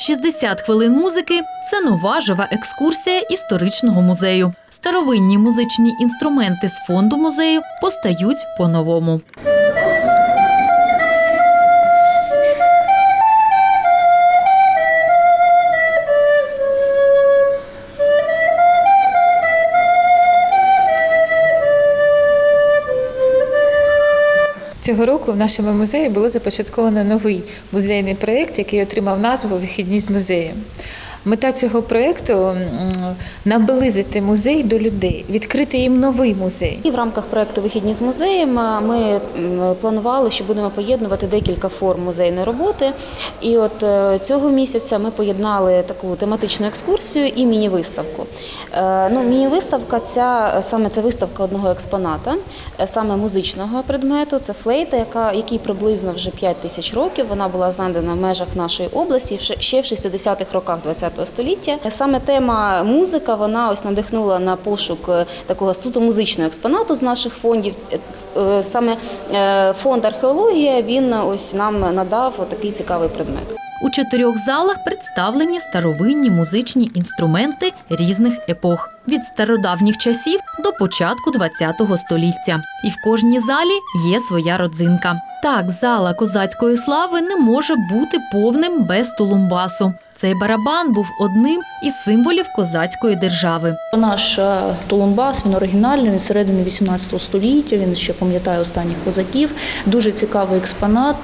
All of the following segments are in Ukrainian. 60 хвилин музики – це нова жива екскурсія історичного музею. Старовинні музичні інструменти з фонду музею постають по-новому. Цього року в нашому музеї було започатковано новий музейний проєкт, який отримав назву «Вихідний з музеєм». Мета цього проєкту – наблизити музей до людей, відкрити їм новий музей. І в рамках проєкту «Вихідні з музеєм» ми планували, що будемо поєднувати декілька форм музейної роботи. І от цього місяця ми поєднали таку тематичну екскурсію і міні-виставку. Міні-виставка – саме це виставка одного експоната, саме музичного предмету. Це флейта, якій приблизно вже 5 тисяч років. Вона була знайдена в межах нашої області ще в 60-х роках ХХ століття. Саме тема музика, вона ось надихнула на пошук такого суто музичного експонату з наших фондів. Саме фонд археологія, він ось нам надав такий цікавий предмет. У 4 залах представлені старовинні музичні інструменти різних епох – від стародавніх часів до початку ХХ століття. І в кожній залі є своя родзинка. Так, зала козацької слави не може бути повним без тулумбасу. Цей барабан був одним із символів козацької держави. Наш тулумбас, він оригінальний, він середини 18 століття, він ще пам'ятає останніх козаків. Дуже цікавий експонат.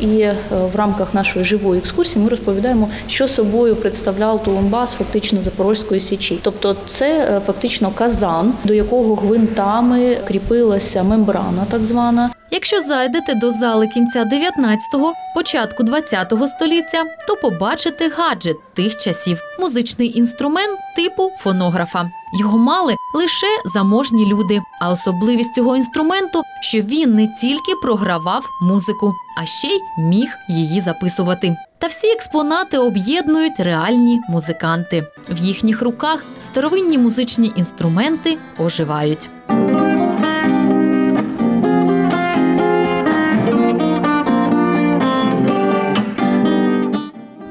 І в рамках нашої живої екскурсії ми розповідаємо, що собою представляв тулумбас фактично Запорозької січі. Тобто це фактично казан, до якого гвинтами кріпилася мембрана так звана. Якщо зайдете до зали кінця 19-го, початку 20-го століття, то побачите гаджет тих часів – музичний інструмент типу фонографа. Його мали лише заможні люди, а особливість цього інструменту, що він не тільки програвав музику, а ще й міг її записувати. Та всі експонати об'єднують реальні музиканти. В їхніх руках старовинні музичні інструменти оживають.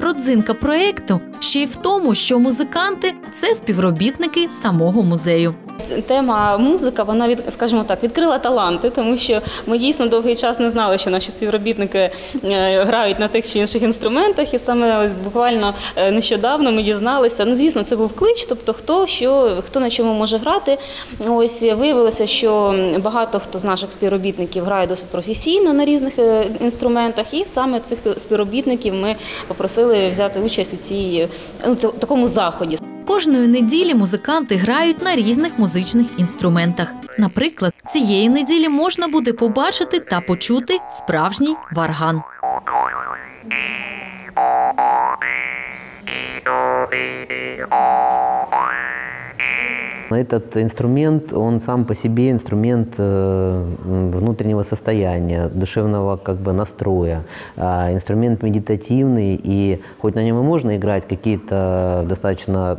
Родзинка проєкту ще й в тому, що музиканти – це співробітники самого музею. Тема музика, вона, скажімо так, відкрила таланти, тому що ми дійсно довгий час не знали, що наші співробітники грають на тих чи інших інструментах. І саме буквально нещодавно ми дізналися, звісно, це був клич, тобто хто на чому може грати. Ось виявилося, що багато хто з наших співробітників грає досить професійно на різних інструментах. І саме цих співробітників ми попросили взяти участь у такому заході. Кожної неділі музиканти грають на різних музичних інструментах. Наприклад, цієї неділі можна буде побачити та почути справжній варган. Этот инструмент, он сам по себе инструмент внутреннего состояния, душевного настроя, инструмент медитативный, и хоть на нем и можно играть какие-то достаточно,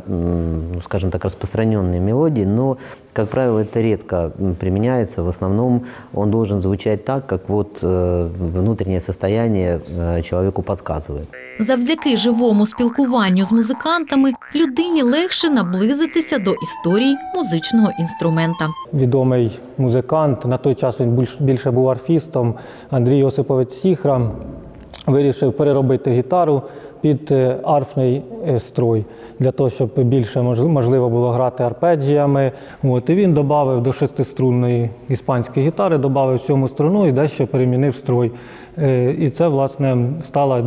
распространенные мелодии, но, как правило, это редко применяется, в основном он должен звучать так, как внутреннее состояние человеку подсказывает. Завдяки живому спілкуванню з музикантами людині легше наблизитися до історії музичного інструмента. Відомий музикант, на той час він більше був арфістом, Андрій Осипович Сіхра вирішив переробити гітару під арфний строй, для того, щоб більше можливо було грати арпеджіями. І він додав до 6-струнної іспанської гітари, додав 7 струну і дещо перемінив строй. І це, власне, стала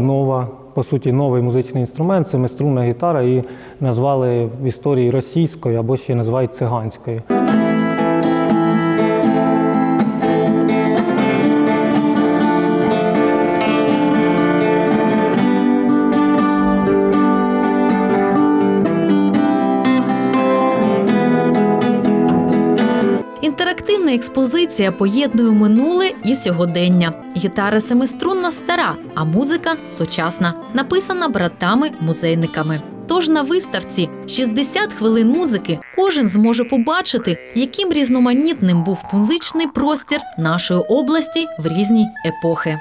новий музичний інструмент, 7-струнна гітара, її назвали в історії російською або ще називають циганською. Інтерактивна експозиція поєднує минуле і сьогодення. Гітара семиструнна стара, а музика сучасна, написана братами-музейниками. Тож на виставці «60 хвилин музики» кожен зможе побачити, яким різноманітним був музичний простір нашої області в різні епохи.